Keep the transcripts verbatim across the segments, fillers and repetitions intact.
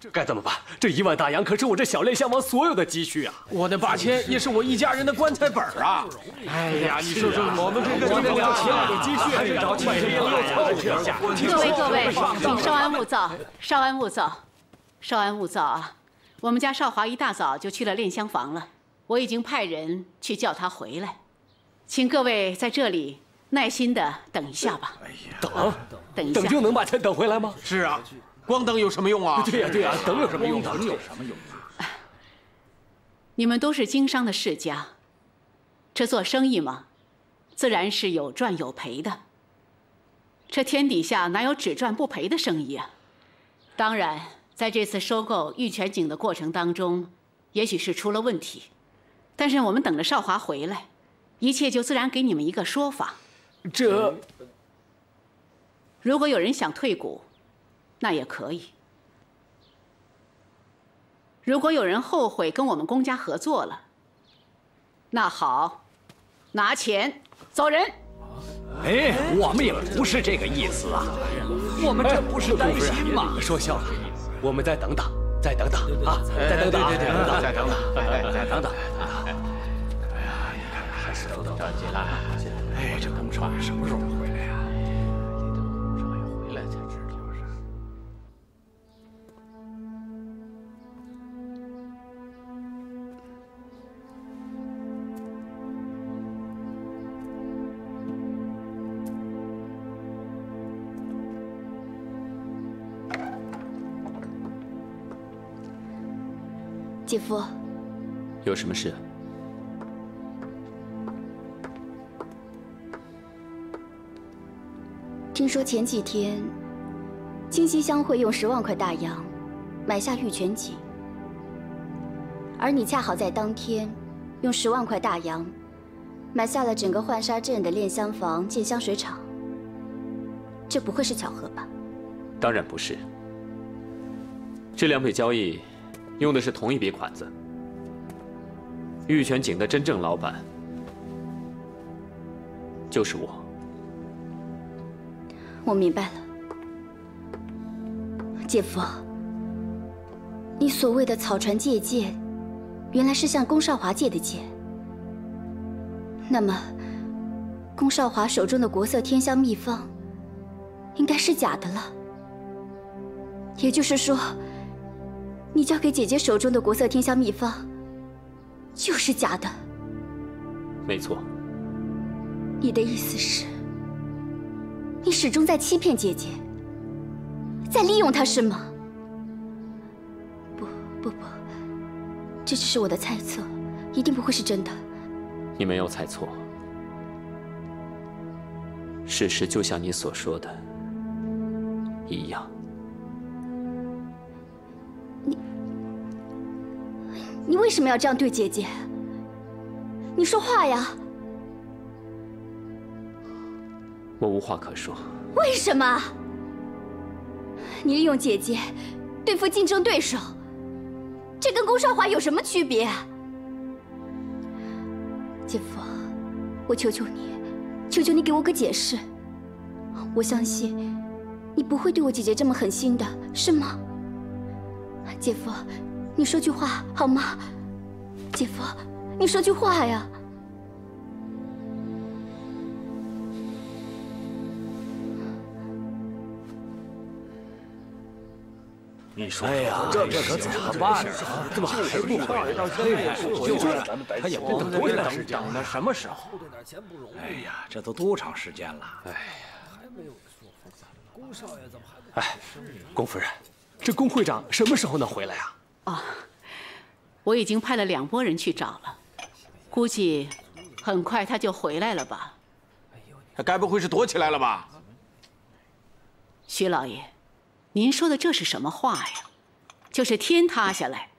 这该怎么办？这一万大洋可是我这小类项王所有的积蓄啊！我的八千也是我一家人的棺材本啊！哎呀，你说说我们这个这两千万的积蓄还是找几十亿凑一下？各位各位，请稍安勿躁，稍安勿躁，稍安勿躁啊！我们家少华一大早就去了炼香房了，我已经派人去叫他回来，请各位在这里。 耐心的等一下吧。等，等一下，等就能把钱等回来吗？是啊，光等有什么用啊？对呀对呀，等有什么用？等有什么用？你们都是经商的世家，这做生意嘛，自然是有赚有赔的。这天底下哪有只赚不赔的生意啊？当然，在这次收购玉泉井的过程当中，也许是出了问题，但是我们等着少华回来，一切就自然给你们一个说法。 这，如果有人想退股，那也可以。如果有人后悔跟我们公家合作了，那好，拿钱走人。哎，我们也不是这个意思啊，我们这不是担心吗？说笑了，我们再等等，再等等啊，再等等，再等等，再等等，再等等。哎呀，你看还是都着急了。 哎，这工厂什么时候回来呀？你等工厂要回来才知道是。姐夫，有什么事？ 听说前几天，京西乡会用十万块大洋买下玉泉井，而你恰好在当天用十万块大洋买下了整个浣纱镇的炼香房、建香水厂。这不会是巧合吧？当然不是。这两笔交易用的是同一笔款子。玉泉井的真正老板就是我。 我明白了，姐夫，你所谓的草船借箭，原来是向龚少华借的箭。那么，龚少华手中的国色天香秘方，应该是假的了。也就是说，你交给姐姐手中的国色天香秘方，就是假的。没错。你的意思是？ 你始终在欺骗姐姐，在利用她是吗？不不不，这只是我的猜测，一定不会是真的。你没有猜错，事实就像你所说的一样。你你为什么要这样对姐姐？你说话呀！ 我无话可说。为什么？你利用姐姐对付竞争对手，这跟龚少华有什么区别？姐夫，我求求你，求求你给我个解释。我相信你不会对我姐姐这么狠心的，是吗？姐夫，你说句话好吗？姐夫，你说句话呀！ 你说，哎呀，这这可怎么办呢？怎么还不回来？就这，他也不等了，等到什么时候？哎呀，这都多长时间了？哎呀，还没有说服咱们龚少爷怎么还……哎，龚夫人，这龚会长什么时候能回来呀？啊，我已经派了两拨人去找了，估计很快他就回来了吧。他该不会是躲起来了吧？徐老爷。 您说的这是什么话呀？就是天塌下来，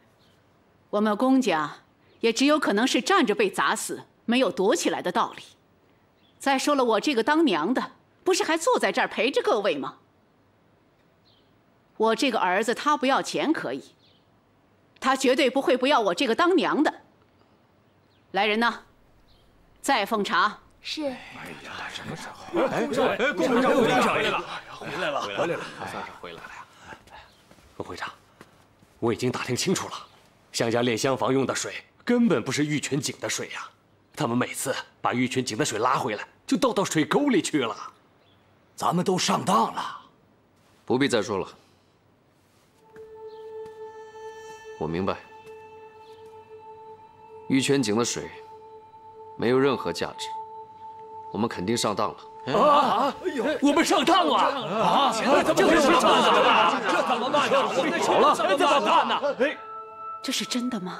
我们龚家也只有可能是站着被砸死，没有躲起来的道理。再说了，我这个当娘的，不是还坐在这儿陪着各位吗？我这个儿子他不要钱可以，他绝对不会不要我这个当娘的。来人呐，再奉茶。 是。哎呀，什么时候？哎，龚会长回来了，回来了，回来了，算是回来了呀。龚会长，我已经打听清楚了，向家炼香房用的水根本不是玉泉井的水呀、啊！他们每次把玉泉井的水拉回来，就倒到水沟里去了。咱们都上当了，不必再说了。我明白，玉泉井的水没有任何价值，我们肯定上当了。 啊！我们上当了！啊！这是上当了！这怎么办呢？好了，这怎么办呢？哎，这是真的吗？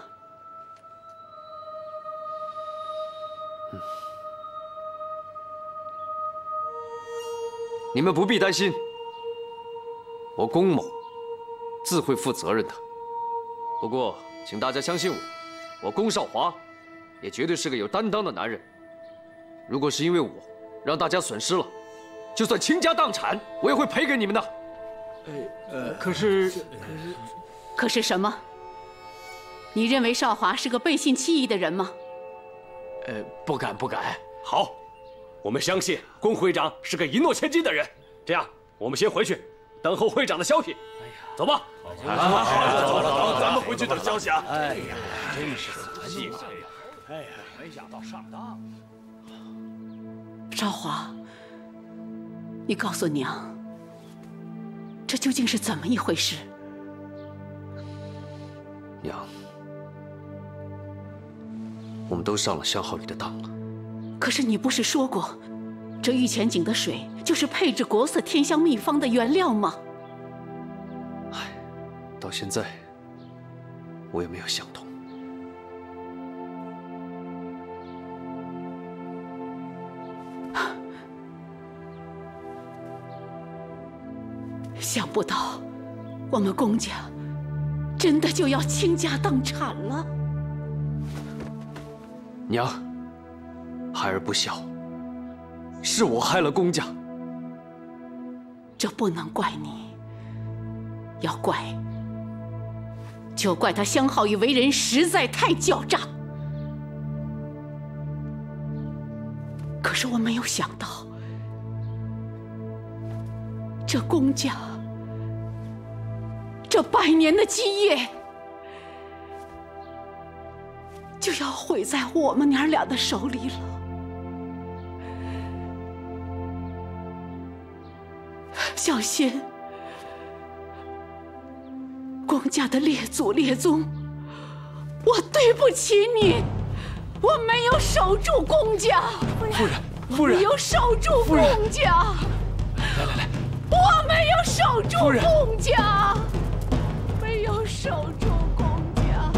嗯，你们不必担心，我龚某自会负责任的。不过，请大家相信我，我龚少华也绝对是个有担当的男人。如果是因为我 让大家损失了，就算倾家荡产，我也会赔给你们的。呃，可是，可是什么？你认为少华是个背信弃义的人吗？呃，不敢不敢。好，我们相信龚会长是个一诺千金的人。这样，我们先回去，等候会长的消息。哎呀，走吧。好，走走，咱们回去等消息啊。哎呀，真是可惜呀！哎呀，没想到上当了。 少华，你告诉娘，这究竟是怎么一回事？娘，我们都上了相好礼的当了。可是你不是说过，这玉泉井的水就是配制国色天香秘方的原料吗？唉，到现在我也没有想通。 想不到，我们龚家真的就要倾家荡产了。娘，孩儿不孝，是我害了龚家。这不能怪你，要怪就怪他相好与为人实在太狡诈。可是我没有想到，这龚家 这百年的基业就要毁在我们娘俩的手里了。小心，龚家的列祖列宗，我对不起你，我没有守住龚家。夫人，夫人，没有守住龚家。来来来，我没有守住龚家。 守住龚家！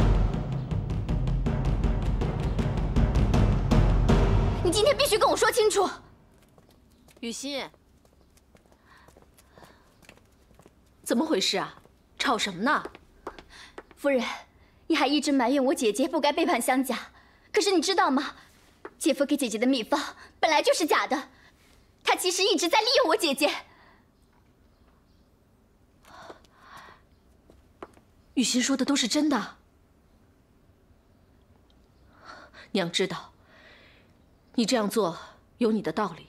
你今天必须跟我说清楚，雨欣，怎么回事啊？吵什么呢？夫人，你还一直埋怨我姐姐不该背叛香家，可是你知道吗？姐夫给姐姐的秘方本来就是假的，他其实一直在利用我姐姐。 雨欣说的都是真的，娘知道，你这样做有你的道理。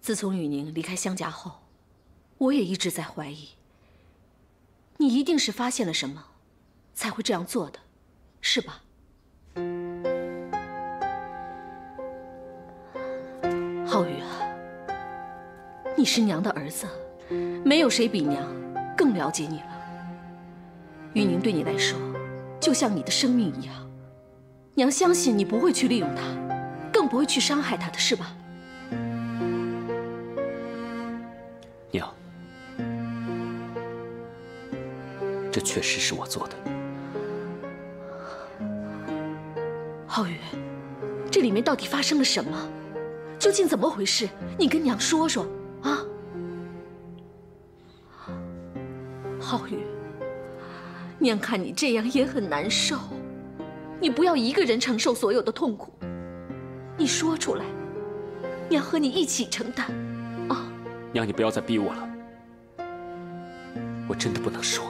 自从雨宁离开香家后，我也一直在怀疑，你一定是发现了什么，才会这样做的，是吧？浩宇啊，你是娘的儿子，没有谁比娘更了解你了。 玉宁对你来说，就像你的生命一样，娘相信你不会去利用她，更不会去伤害她的，是吧？娘，这确实是我做的。浩宇，这里面到底发生了什么？究竟怎么回事？你跟娘说说啊，浩宇。 娘看你这样也很难受，你不要一个人承受所有的痛苦，你说出来，娘和你一起承担，啊！娘，你不要再逼我了，我真的不能说，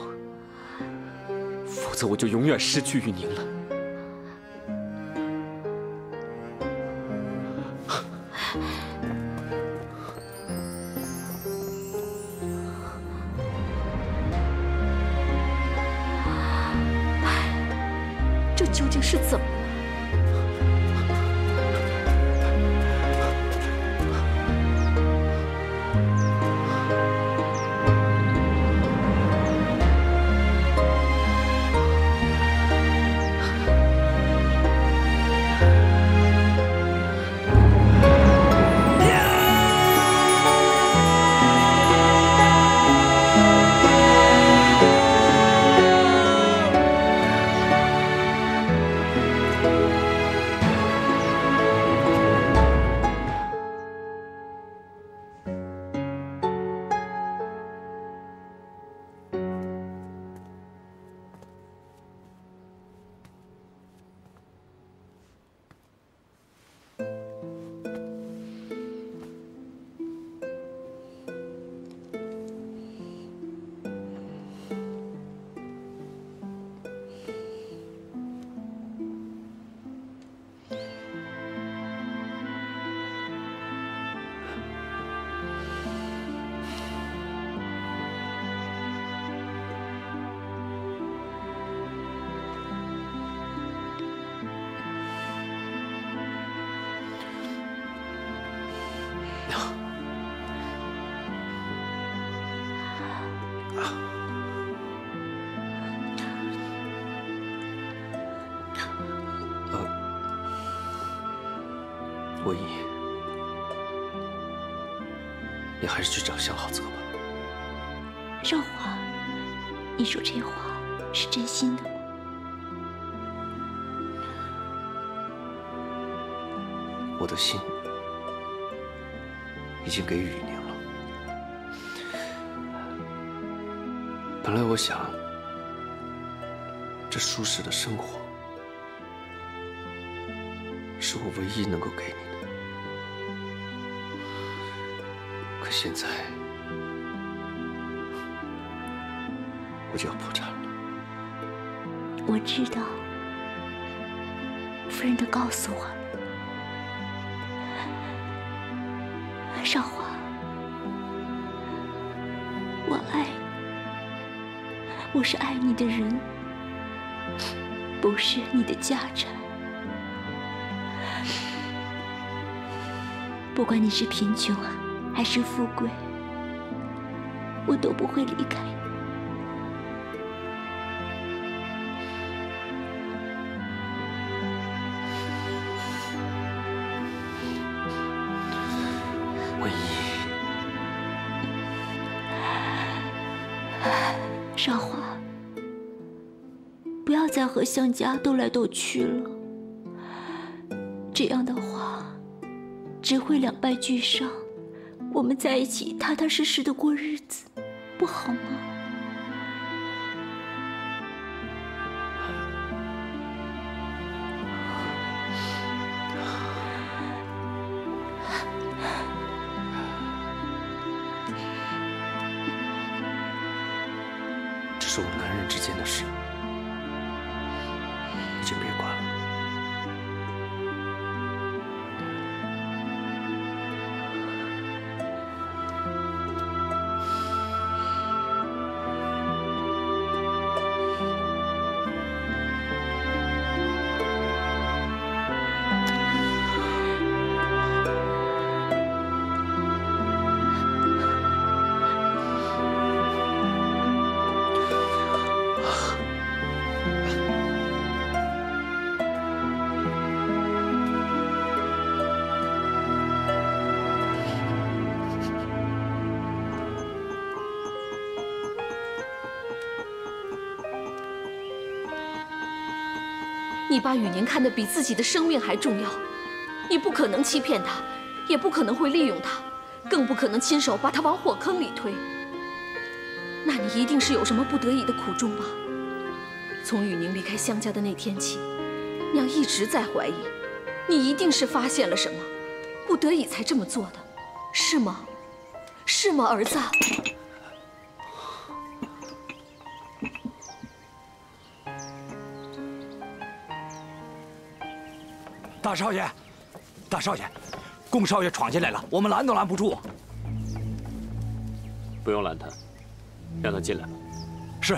否则我就永远失去玉宁了。究竟是怎么了？ 国一，你还是去找向浩泽吧。少华，你说这话是真心的吗？我的心已经给雨宁了。本来我想，这舒适的生活是我唯一能够给你的。 可现在，我就要破产了。我知道，夫人都告诉我了。少华，我爱你，我是爱你的人，不是你的家产。不管你是贫穷啊。 还是富贵，我都不会离开你。唯一，少华，不要再和向家斗来斗去了。这样的话，只会两败俱伤。 我们在一起踏踏实实的过日子，不好吗？这是我们男人之间的事，你就别管了。 你把雨宁看得比自己的生命还重要，你不可能欺骗她，也不可能会利用她，更不可能亲手把她往火坑里推。那你一定是有什么不得已的苦衷吧？从雨宁离开向家的那天起，娘一直在怀疑，你一定是发现了什么，不得已才这么做的，是吗？是吗，儿子？ 大少爷，大少爷，龚少爷闯进来了，我们拦都拦不住啊！不用拦他，让他进来吧。是。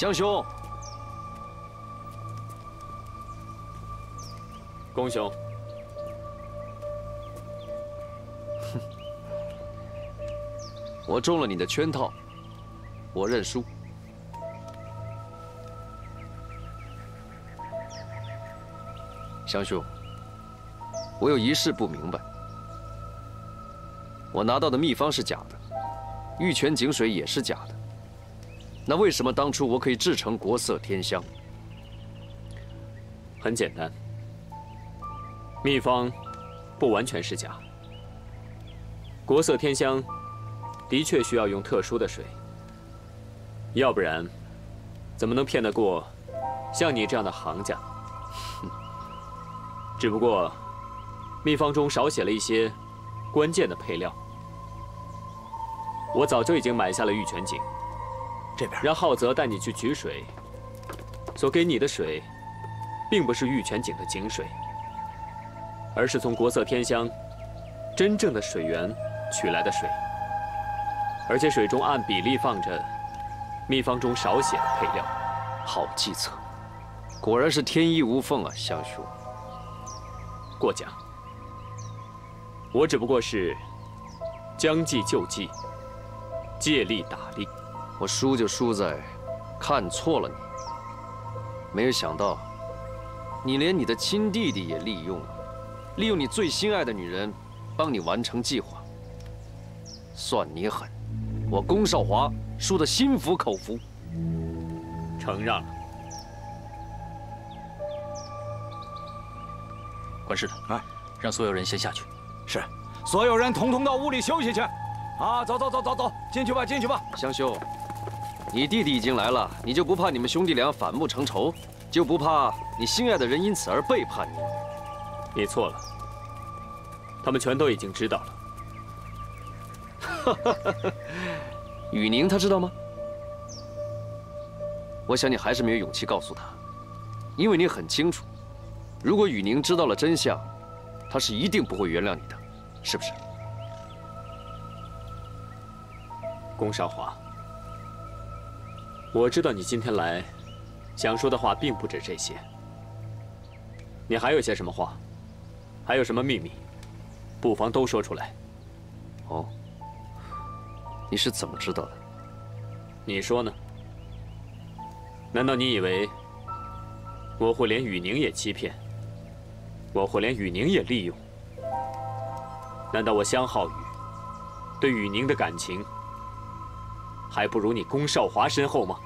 祥兄，公兄，哼，我中了你的圈套，我认输。祥兄，我有一事不明白，我拿到的秘方是假的，玉泉井水也是假的。 那为什么当初我可以制成国色天香？很简单，秘方不完全是假。国色天香的确需要用特殊的水，要不然怎么能骗得过像你这样的行家？只不过秘方中少写了一些关键的配料，我早就已经买下了玉泉井。 这边让浩泽带你去取水，所给你的水，并不是玉泉井的井水，而是从国色天香真正的水源取来的水，而且水中按比例放着秘方中少写的配料。好计策，果然是天衣无缝啊，祥叔。过奖，我只不过是将计就计，借力打力。 我输就输在看错了你，没有想到你连你的亲弟弟也利用了，利用你最心爱的女人帮你完成计划。算你狠，我龚少华输得心服口服。承让了。管事的，哎，让所有人先下去。是，所有人统统到屋里休息去。啊，走走走走走，进去吧，进去吧，香兄。 你弟弟已经来了，你就不怕你们兄弟俩反目成仇？就不怕你心爱的人因此而背叛你？你错了，他们全都已经知道了。哈哈哈哈！雨宁他知道吗？我想你还是没有勇气告诉他，因为你很清楚，如果雨宁知道了真相，他是一定不会原谅你的，是不是？龚少华。 我知道你今天来，想说的话并不止这些。你还有些什么话，还有什么秘密，不妨都说出来。哦，你是怎么知道的？你说呢？难道你以为我会连雨宁也欺骗？我会连雨宁也利用？难道我江浩宇对雨宁的感情？ 还不如你龚少华深厚吗？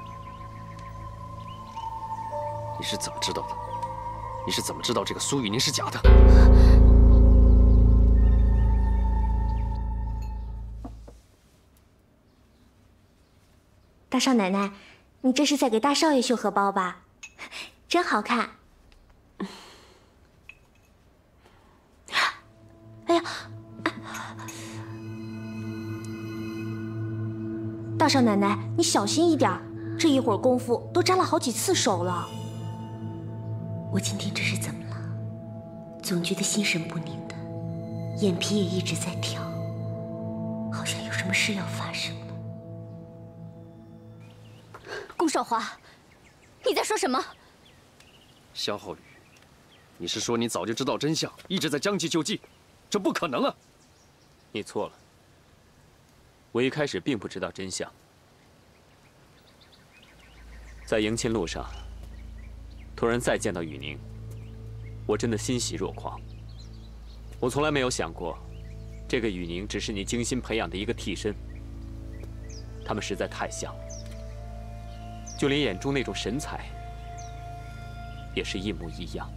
你是怎么知道的？你是怎么知道这个苏雨宁是假的？大少奶奶，你这是在给大少爷绣荷包吧？真好看！哎呀！ 大少奶奶，你小心一点，这一会儿功夫都扎了好几次手了。我今天这是怎么了？总觉得心神不宁的，眼皮也一直在跳，好像有什么事要发生了。龚少华，你在说什么？萧浩宇，你是说你早就知道真相，一直在将计就计？这不可能啊！你错了。 我一开始并不知道真相，在迎亲路上，突然再见到雨宁，我真的欣喜若狂。我从来没有想过，这个雨宁只是你精心培养的一个替身。他们实在太像了，就连眼中那种神采，也是一模一样。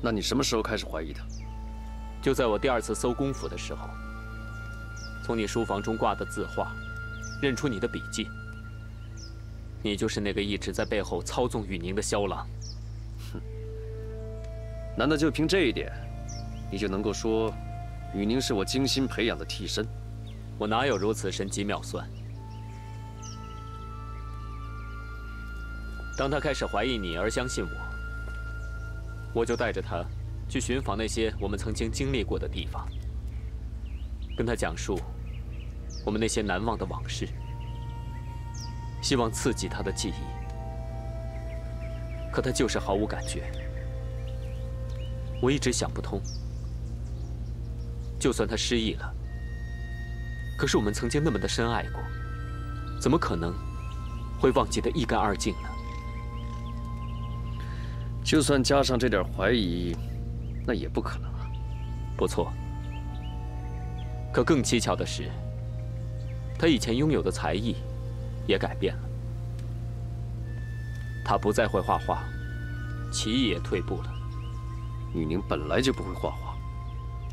那你什么时候开始怀疑的？ 就在我第二次搜功府的时候，从你书房中挂的字画，认出你的笔迹。你就是那个一直在背后操纵雨宁的萧郎。哼！难道就凭这一点，你就能够说，雨宁是我精心培养的替身？我哪有如此神机妙算？当他开始怀疑你而相信我，我就带着他。 去寻访那些我们曾经经历过的地方，跟他讲述我们那些难忘的往事。希望刺激他的记忆，可他就是毫无感觉。我一直想不通，就算他失忆了，可是我们曾经那么的深爱过，怎么可能会忘记得一干二净呢？就算加上这点怀疑，那也不可能啊。不错，可更蹊跷的是，他以前拥有的才艺 也改变了，他不再会画画，棋艺也退步了。雨宁本来就不会画画，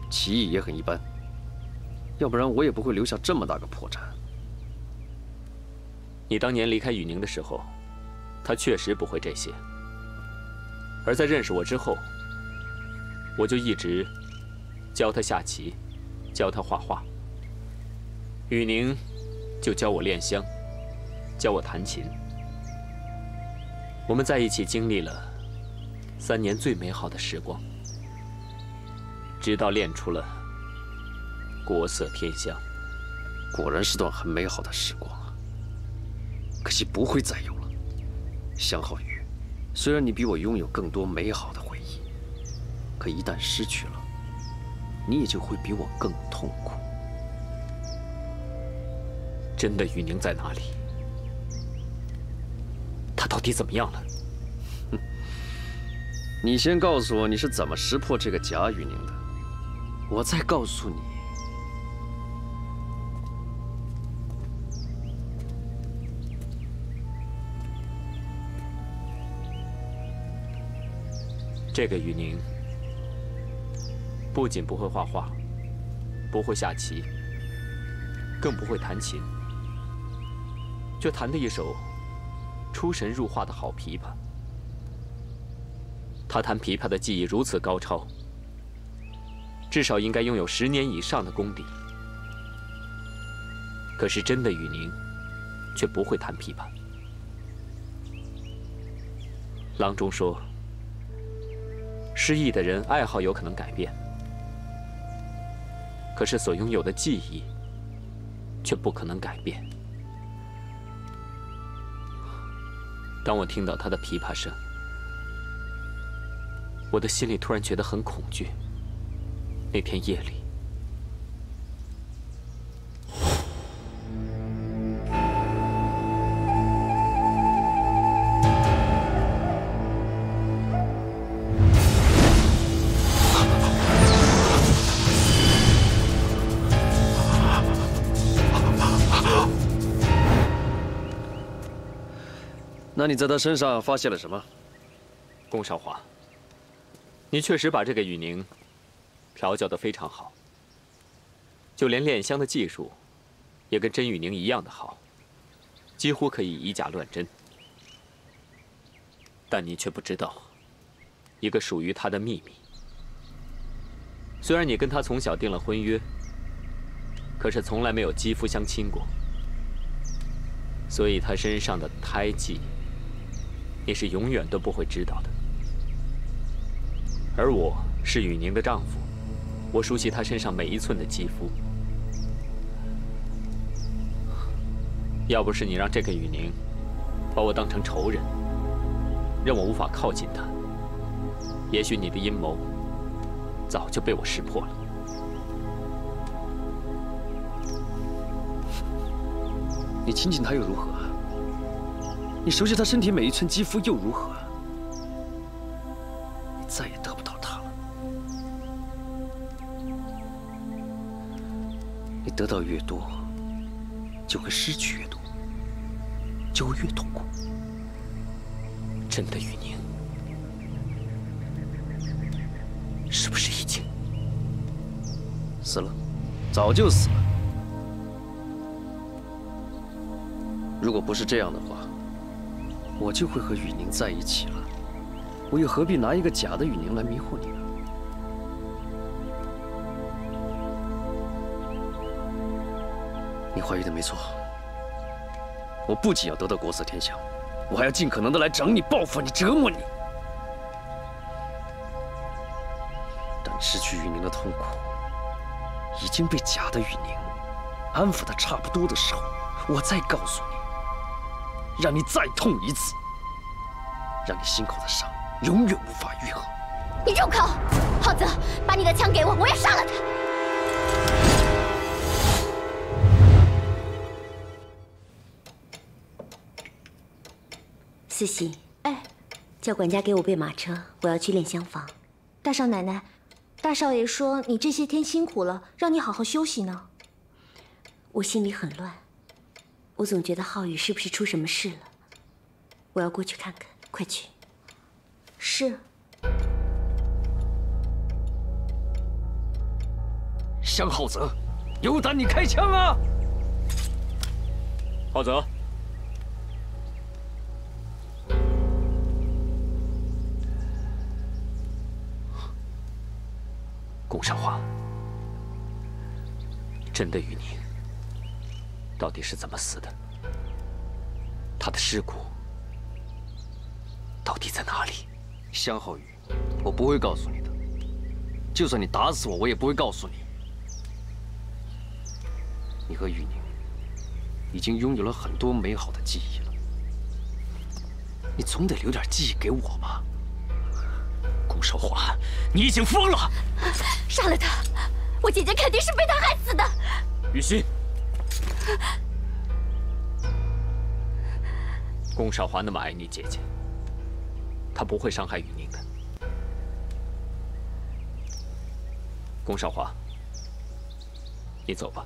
棋艺也很一般，要不然我也不会留下这么大个破绽。你当年离开雨宁的时候，他确实不会这些，而在认识我之后，我就一直教他下棋，教他画画，雨宁就教我练香， 教我弹琴，我们在一起经历了三年最美好的时光，直到练出了国色天香。果然是段很美好的时光啊！可惜不会再有了。向浩宇，虽然你比我拥有更多美好的回忆，可一旦失去了，你也就会比我更痛苦。真的，雨宁在哪里？ 他到底怎么样了？你先告诉我你是怎么识破这个假雨宁的，我再告诉你。这个雨宁不仅不会画画，不会下棋，更不会弹琴，却弹得一手 出神入化的好琵琶，他弹琵琶的技艺如此高超，至少应该拥有十年以上的功底。可是真的雨宁，却不会弹琵琶。郎中说，失忆的人爱好有可能改变，可是所拥有的记忆，却不可能改变。 当我听到他的琵琶声，我的心里突然觉得很恐惧。那天夜里，那你在他身上发现了什么？龚少华，你确实把这个雨宁调教得非常好，就连炼香的技术也跟真雨宁一样的好，几乎可以以假乱真。但你却不知道一个属于他的秘密。虽然你跟他从小订了婚约，可是从来没有肌肤相亲过，所以他身上的胎记 你是永远都不会知道的，而我是雨宁的丈夫，我熟悉她身上每一寸的肌肤。要不是你让这个雨宁把我当成仇人，让我无法靠近她，也许你的阴谋早就被我识破了。 你亲近她又如何？ 你熟悉他身体每一寸肌肤又如何？你再也得不到他了。你得到越多，就会失去越多，就会越痛苦。真的，雨宁，是不是已经死了？早就死了。如果不是这样的话， 我就会和雨宁在一起了，我又何必拿一个假的雨宁来迷惑你呢？你怀疑的没错，我不仅要得到国色天香，我还要尽可能的来整你、报复你、折磨你。但失去雨宁的痛苦已经被假的雨宁安抚的差不多的时候，我再告诉你，让你再痛一次，让你心口的伤永远无法愈合。你住口！浩泽，把你的枪给我，我要杀了他！ 思溪，哎，叫管家给我备马车，我要去练香房。大少奶奶，大少爷说你这些天辛苦了，让你好好休息呢。我心里很乱，我总觉得浩宇是不是出什么事了？我要过去看看，快去。是。向浩泽，有胆你开枪啊！浩泽。 顾少华，针对于你，到底是怎么死的？他的尸骨到底在哪里？向浩宇，我不会告诉你的。就算你打死我，我也不会告诉你。你和雨宁已经拥有了很多美好的记忆了，你总得留点记忆给我吧。 顾少华，你已经疯了！杀了他，我姐姐肯定是被他害死的。雨欣，顾少华那么爱你姐姐，他不会伤害雨宁的。顾少华，你走吧。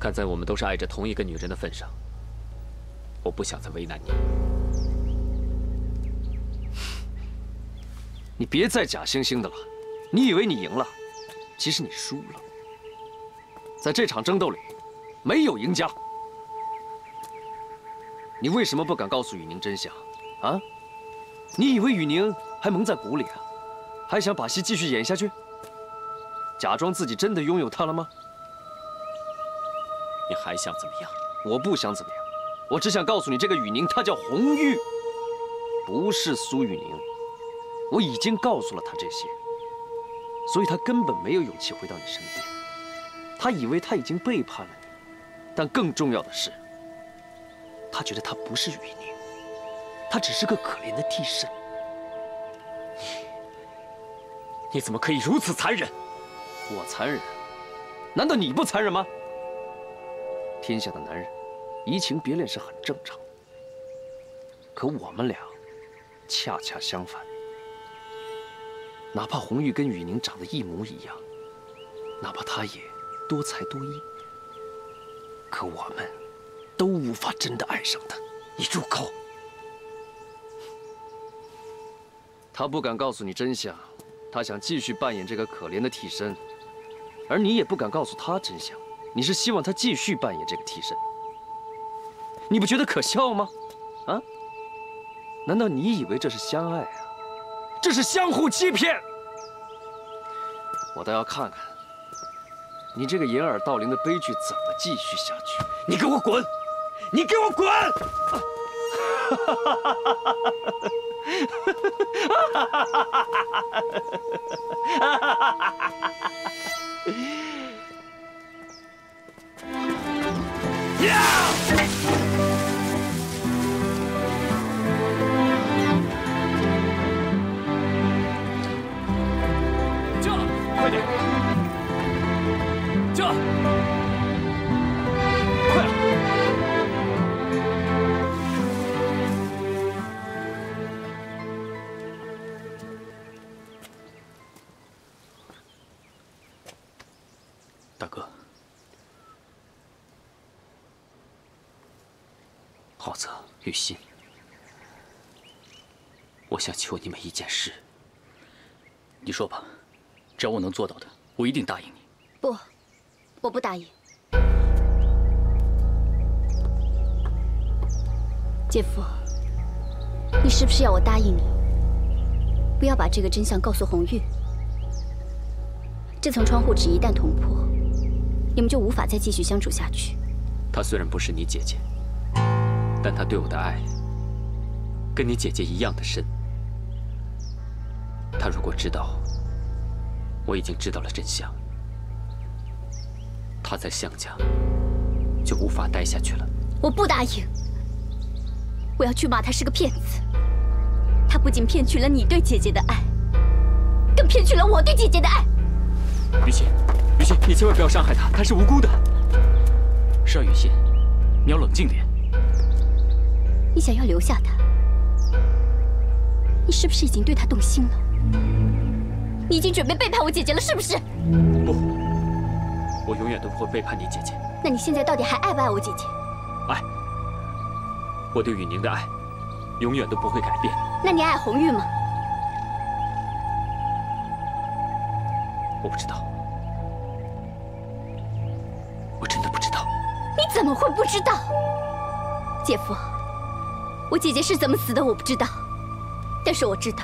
看在我们都是爱着同一个女人的份上，我不想再为难你。 你别再假惺惺的了，你以为你赢了，其实你输了。在这场争斗里，没有赢家。你为什么不敢告诉雨宁真相？啊？你以为雨宁还蒙在鼓里啊？还想把戏继续演下去？假装自己真的拥有她了吗？你还想怎么样？我不想怎么样，我只想告诉你，这个雨宁她叫红玉，不是苏雨宁。 我已经告诉了他这些，所以他根本没有勇气回到你身边。他以为他已经背叛了你，但更重要的是，他觉得他不是雨宁，他只是个可怜的替身。你，你怎么可以如此残忍？我残忍？难道你不残忍吗？天下的男人，移情别恋是很正常的，可我们俩恰恰相反。 哪怕红玉跟雨宁长得一模一样，哪怕她也多才多艺，可我们都无法真的爱上她。你住口！他不敢告诉你真相，他想继续扮演这个可怜的替身，而你也不敢告诉他真相，你是希望他继续扮演这个替身，你不觉得可笑吗？啊？难道你以为这是相爱啊？ 这是相互欺骗，我倒要看看你这个掩耳盗铃的悲剧怎么继续下去。你给我滚！你给我滚！大哥，浩泽、雨欣，我想求你们一件事。你说吧，只要我能做到的，我一定答应你。不，我不答应。姐夫，你是不是要我答应你，不要把这个真相告诉红玉？这层窗户纸一旦捅破， 你们就无法再继续相处下去。她虽然不是你姐姐，但她对我的爱跟你姐姐一样的深。她如果知道我已经知道了真相，她在向家就无法待下去了。我不答应。我要去骂他是个骗子。他不仅骗取了你对姐姐的爱，更骗取了我对姐姐的爱。雨欣，雨欣，你千万不要伤害她，她是无辜的。邵雨欣，你要冷静点。你想要留下她，你是不是已经对她动心了？你已经准备背叛我姐姐了，是不是？不，我永远都不会背叛你姐姐。那你现在到底还爱不爱我姐姐？爱，我对雨宁的爱，永远都不会改变。那你爱红玉吗？我不知道，我真的不知道。你怎么会不知道？姐夫，我姐姐是怎么死的我不知道，但是我知道，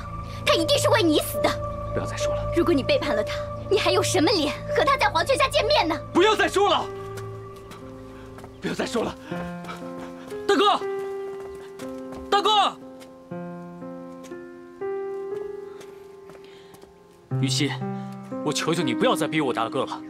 她一定是为你死的。不要再说了。如果你背叛了她，你还有什么脸和她在黄泉下见面呢？不要再说了，不要再说了，大哥，大哥，于心。 我求求你，不要再逼我大哥了。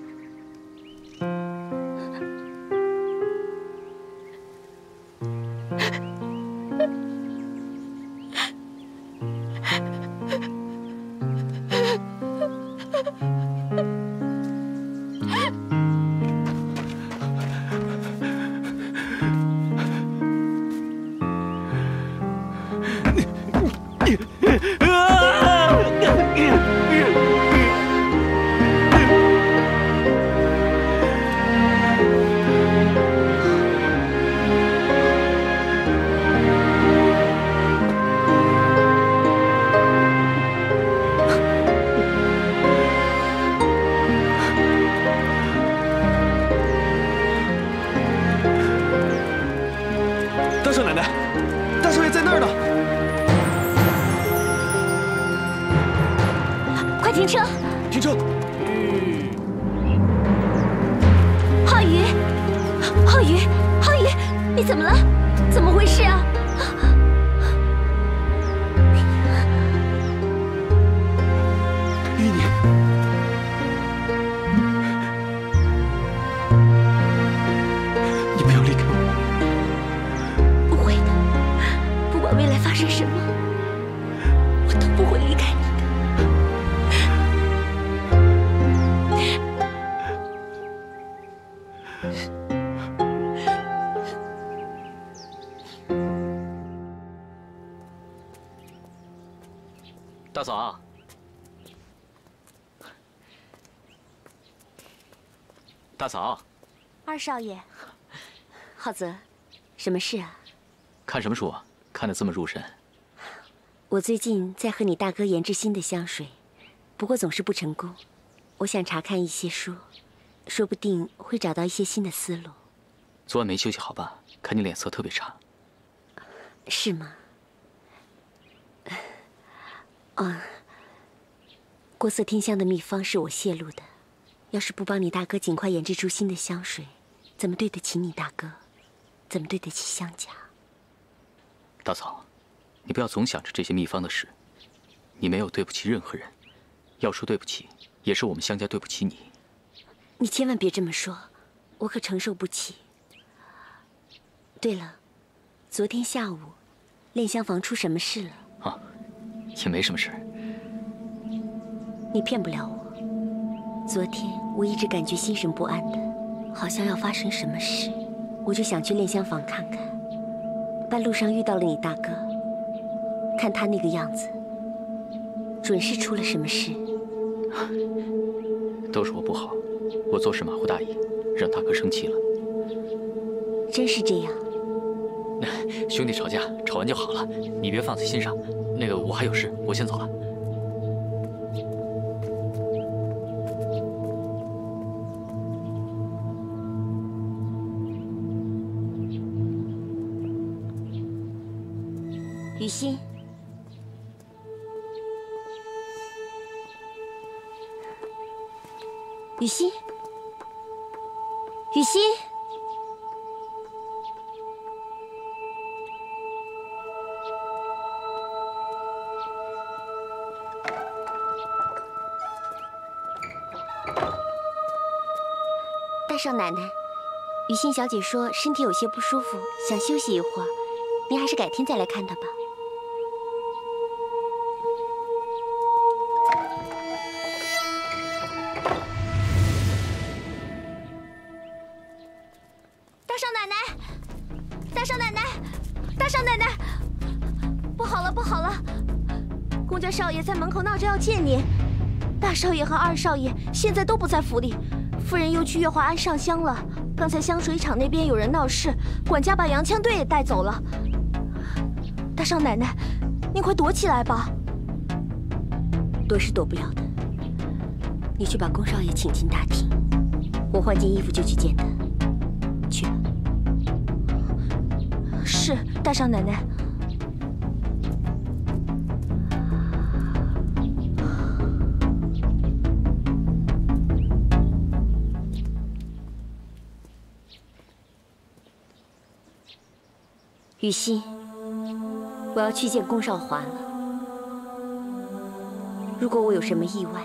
大嫂，二少爷，浩泽，什么事啊？看什么书啊？看得这么入神。我最近在和你大哥研制新的香水，不过总是不成功。我想查看一些书，说不定会找到一些新的思路。昨晚没休息好吧？看你脸色特别差。是吗？哦，国色天香的秘方是我泄露的。 要是不帮你大哥尽快研制出新的香水，怎么对得起你大哥？怎么对得起香家？大嫂，你不要总想着这些秘方的事，你没有对不起任何人。要说对不起，也是我们香家对不起你。你千万别这么说，我可承受不起。对了，昨天下午，炼香房出什么事了？啊，也没什么事。你骗不了我。 昨天我一直感觉心神不安的，好像要发生什么事，我就想去炼香坊看看。半路上遇到了你大哥，看他那个样子，准是出了什么事。都是我不好，我做事马虎大意，让大哥生气了。真是这样？兄弟吵架，吵完就好了，你别放在心上。那个，我还有事，我先走了。 雨欣，雨欣，雨欣，大少奶奶，雨欣小姐说身体有些不舒服，想休息一会儿，您还是改天再来看她吧。大少奶奶，大少奶奶，大少奶奶，不好了，不好了！公家少爷在门口闹着要见您，大少爷和二少爷现在都不在府里。 夫人又去月华庵上香了。刚才香水厂那边有人闹事，管家把洋枪队也带走了。大少奶奶，您快躲起来吧。躲是躲不了的。你去把龚少爷请进大厅，我换件衣服就去见他。去吧。是，大少奶奶。 雨欣，我要去见龚少华了。如果我有什么意外，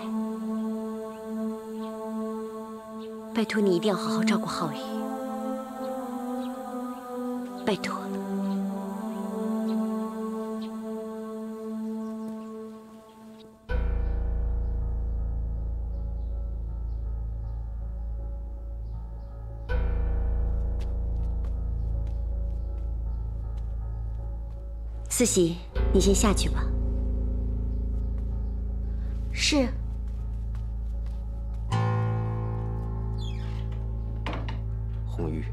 拜托你一定要好好照顾浩宇，拜托了。思喜，你先下去吧。是。红玉，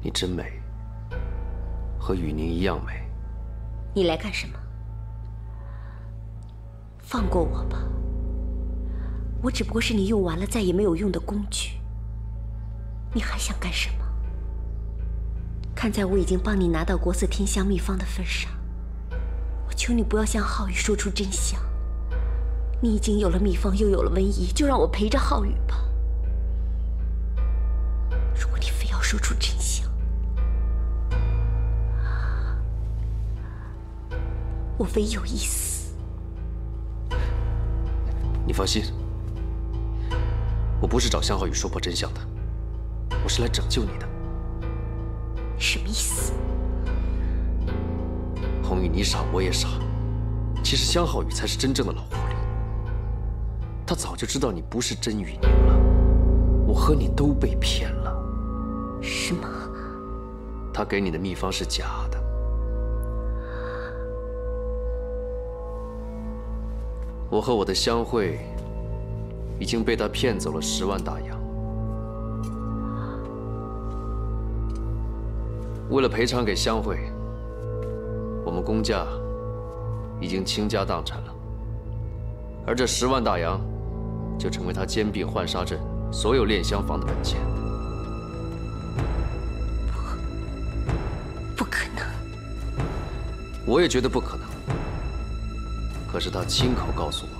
你真美，和雨宁一样美。你来干什么？放过我吧，我只不过是你用完了再也没有用的工具。你还想干什么？ 看在我已经帮你拿到国色天香秘方的份上，我求你不要向浩宇说出真相。你已经有了秘方，又有了瘟疫，就让我陪着浩宇吧。如果你非要说出真相，我唯有一死。你放心，我不是找向浩宇说破真相的，我是来拯救你的。 什么意思？红玉，你傻，我也傻。其实香皓宇才是真正的老狐狸，他早就知道你不是真雨宁了。我和你都被骗了。什么？他给你的秘方是假的。我和我的香慧已经被他骗走了十万大洋。 为了赔偿给香慧，我们龚家已经倾家荡产了，而这十万大洋就成为他兼并浣纱镇所有炼香坊的本钱。不，不可能！我也觉得不可能。可是他亲口告诉我，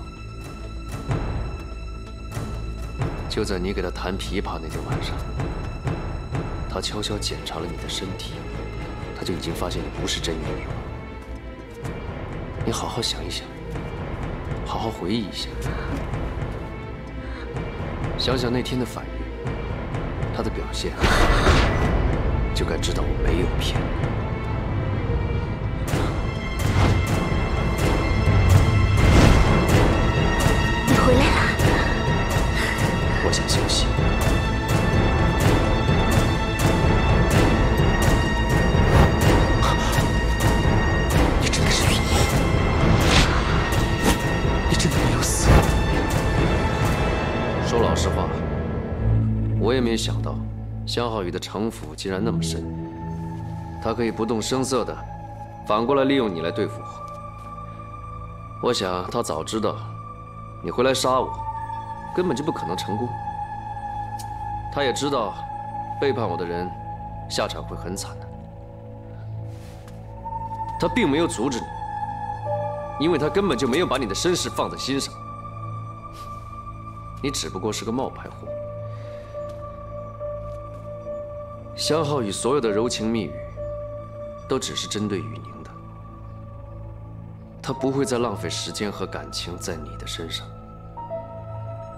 就在你给他弹琵琶那天晚上。 他悄悄检查了你的身体，他就已经发现你不是真雨宁了。你好好想一想，好好回忆一下，想想那天的反应，他的表现，就该知道我没有骗你。 没想到，香皓宇的城府竟然那么深。他可以不动声色的，反过来利用你来对付我。我想他早知道你会来杀我，根本就不可能成功。他也知道，背叛我的人下场会很惨的。他并没有阻止你，因为他根本就没有把你的身世放在心上。你只不过是个冒牌货。 香皓宇所有的柔情蜜语，都只是针对雨宁的。他不会再浪费时间和感情在你的身上。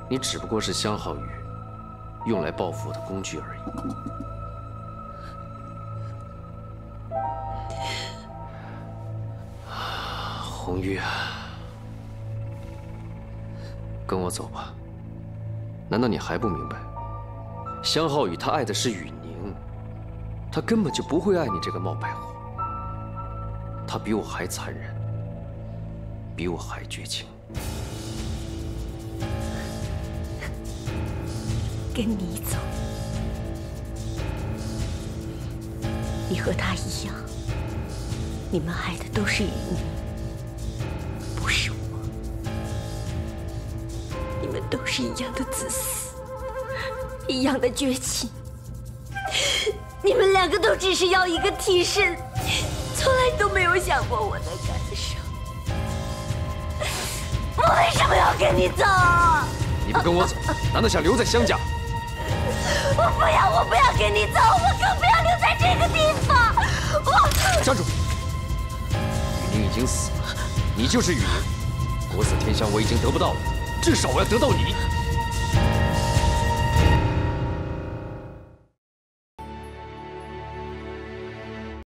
你只不过是香皓宇用来报复我的工具而已。红玉啊，跟我走吧。难道你还不明白？香皓宇他爱的是雨宁，他根本就不会爱你这个冒牌货。他比我还残忍，比我还绝情。跟你走，你和他一样。 你们爱的都是雨宁，不是我。你们都是一样的自私，一样的绝情。你们两个都只是要一个替身，从来都没有想过我的感受。我为什么要跟你走？你不跟我走，难道想留在乡家？我不要，我不要跟你走，我更不要留在这个地方。我站住！ 你已经死了，你就是雨宁。国色天香我已经得不到了，至少我要得到你。